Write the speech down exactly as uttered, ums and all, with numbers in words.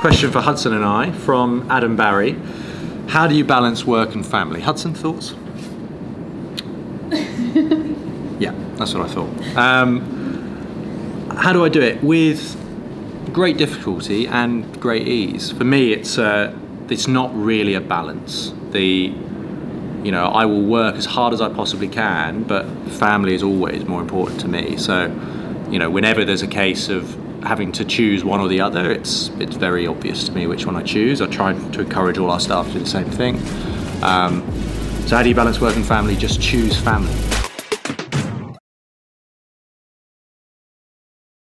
Question for Hudson and I from Adam Barry. How do you balance work and family? Hudson, thoughts? Yeah, that's what I thought. Um, how do I do it? With great difficulty and great ease. For me, it's uh, it's not really a balance. The you know I will work as hard as I possibly can, but family is always more important to me. So you know whenever there's a case of having to choose one or the other, it's it's very obvious to me which one I choose. I try to encourage all our staff to do the same thing. Um, so how do you balance work and family? Just choose family.